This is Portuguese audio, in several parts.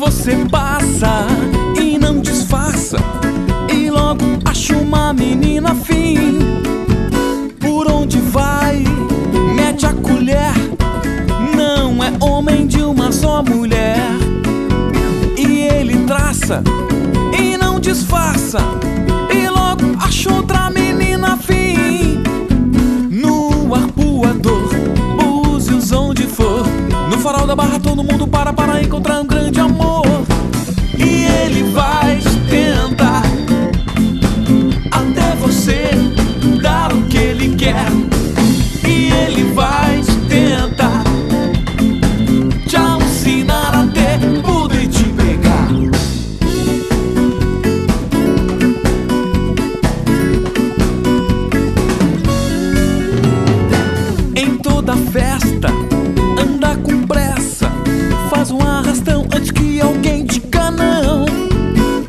você passa e não disfarça, e logo acha uma menina afim. Por onde vai, mete a colher, não é homem de uma só mulher. E ele traça e não disfarça, e logo acha outra menina afim. No arpoador, búzios onde for, no farol da Barra todo mundo para encontrar um grande amor. E ele vai tentar até você dar o que ele quer. E ele vai tentar te alucinar até poder te pegar. Em toda festa anda com pressa, faz um arrastão antes que alguém diga não.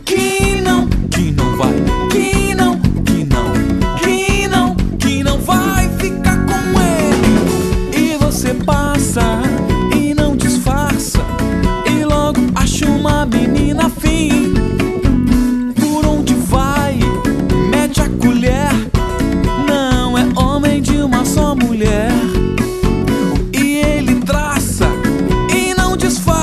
Que não, que não vai, que não, que não, que não, que não vai ficar com ele. E você passa e não disfarça, e logo acha uma menina afim. Por onde vai, mete a colher, não é homem de uma só mulher. E ele traça e não disfarça,